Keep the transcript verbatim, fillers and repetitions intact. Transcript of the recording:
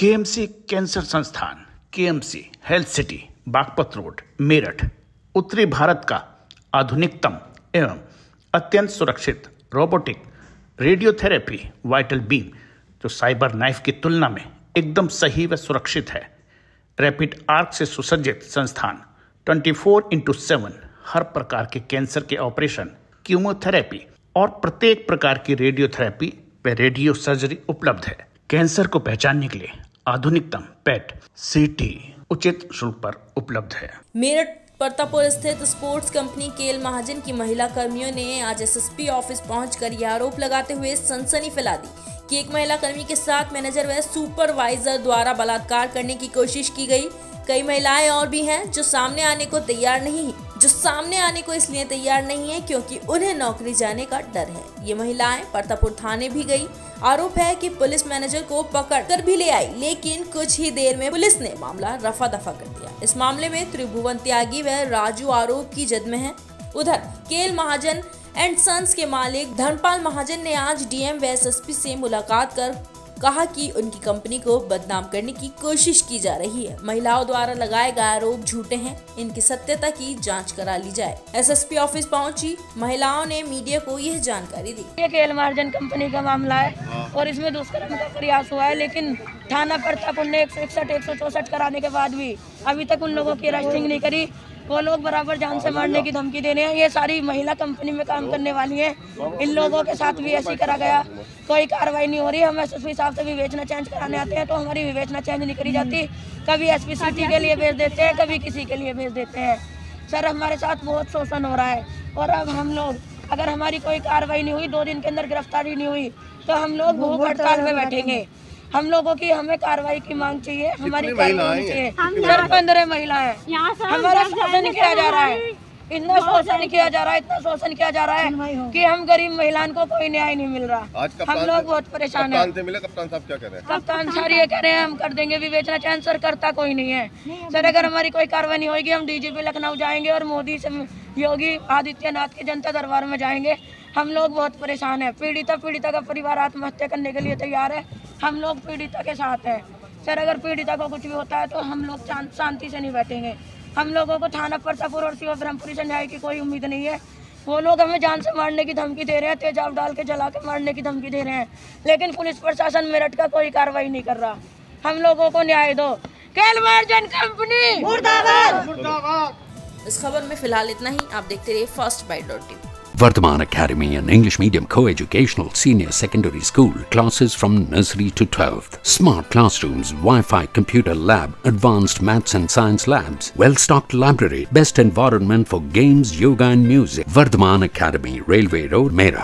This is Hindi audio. केएमसी कैंसर संस्थान KMC health city Baghpat road Meerut उत्तरी भारत का आधुनिकतम एवं अत्यंत सुरक्षित रोबोटिक रेडियोथेरेपी वाइटल बीम, जो साइबर नाइफ की तुलना में एकदम सही व सुरक्षित है, रैपिड आर्क से सुसज्जित संस्थान चौबीस इंटू सात हर प्रकार के कैंसर के ऑपरेशन, कीमोथेरेपी और प्रत्येक प्रकार की रेडियोथेरेपी व रेडियो सर्जरी उपलब्ध है। कैंसर को पहचानने के लिए आधुनिकतम पेट सीटी उचित शुल्क पर उपलब्ध है। मेरठ परतापुर स्थित स्पोर्ट्स कंपनी केएल महाजन की महिला कर्मियों ने आज एसएसपी ऑफिस पहुंचकर यह आरोप लगाते हुए सनसनी फैला दी कि एक महिला कर्मी के साथ मैनेजर व सुपरवाइजर द्वारा बलात्कार करने की कोशिश की गई। कई महिलाएं और भी हैं जो सामने आने को तैयार नहीं है जो सामने आने को इसलिए तैयार नहीं है क्योंकि उन्हें नौकरी जाने का डर है। ये महिलाएं परतापुर थाने भी गई। आरोप है कि पुलिस मैनेजर को पकड़ कर भी ले आई, लेकिन कुछ ही देर में पुलिस ने मामला रफा दफा कर दिया। इस मामले में त्रिभुवन त्यागी व राजू आरोप की जद में है। उधर केएल महाजन एंड सन्स के मालिक धर्मपाल महाजन ने आज डीएम व एसएसपी से मुलाकात कर कहा कि उनकी कंपनी को बदनाम करने की कोशिश की जा रही है। महिलाओं द्वारा लगाए गए आरोप झूठे हैं, इनकी सत्यता की जांच करा ली जाए। एसएसपी ऑफिस पहुंची महिलाओं ने मीडिया को यह जानकारी दी। ये केएल महाजन कंपनी का मामला है और इसमें दुष्कर्म का प्रयास हुआ है, लेकिन थाना परतापुर ने एक सौ इकसठ एक सौ चौसठ कराने के बाद भी अभी तक उन लोगों की अरेस्टिंग नहीं करी। वो लोग बराबर जान से मारने की धमकी देने हैं। ये सारी महिला कंपनी में काम करने वाली हैं। इन लोगों के साथ भी ऐसी करा गया, कोई कार्रवाई नहीं हो रही। हम एसएसपी साहब से विवेचना चेंज कराने आते हैं तो हमारी विवेचना चेंज नहीं करी जाती। कभी एसपी सिटी के लिए भेज देते हैं, कभी किसी के लिए भेज देते हैं। सर, हमारे साथ बहुत शोषण हो रहा है और अब हम लोग, अगर हमारी कोई कार्रवाई नहीं हुई, दो दिन के अंदर गिरफ्तारी नहीं हुई, तो हम लोग भूख हड़ताल में बैठेंगे। हम लोगों की हमें कार्रवाई की मांग चाहिए, हमारी कार्रवाई चाहिए। सर, पंद्रह महिलाएं हमारा शोषण किया जा रहा है, इतना शोषण किया जा रहा है, इतना शोषण किया जा रहा है कि हम गरीब महिलाओं को कोई न्याय नहीं मिल रहा। हम लोग बहुत परेशान हैं। कप्तान साहब क्या कह रहे हैं? कप्तान सर ये कह रहे हैं हम कर देंगे विवेचना चैन। सर, करता कोई नहीं है। सर, अगर हमारी कोई कार्रवाई नहीं होगी, हम डीजीपी लखनऊ जाएंगे और मोदी से योगी आदित्यनाथ के जनता दरबार में जाएंगे। हम लोग बहुत परेशान है। पीड़िता पीड़िता का परिवार आत्महत्या करने के लिए तैयार है। हम लोग पीड़िता के साथ हैं। सर, अगर पीड़िता को कुछ भी होता है तो हम लोग शांति से नहीं बैठेंगे। हम लोगों को थाना परतापुर और सिवा ब्रहमपुरी से न्याय की कोई उम्मीद नहीं है। वो लोग हमें जान से मारने की धमकी दे रहे हैं, तेजाब डाल के जला के मारने की धमकी दे रहे हैं, लेकिन पुलिस प्रशासन मेरठ का कोई कार्रवाई नहीं कर रहा। हम लोगों को न्याय दो। केएल महाजन कंपनी मुर्दाबाद मुर्दाबाद। इस खबर में फिलहाल इतना ही। आप देखते रहिए first bite dot TV. Verdaman Academy, an English medium co-educational senior secondary school, classes from nursery to twelfth, smart classrooms, Wi-Fi computer lab, advanced maths and science labs, well-stocked library, best environment for games, yoga and music. Verdaman Academy, Railway Road, Meerut.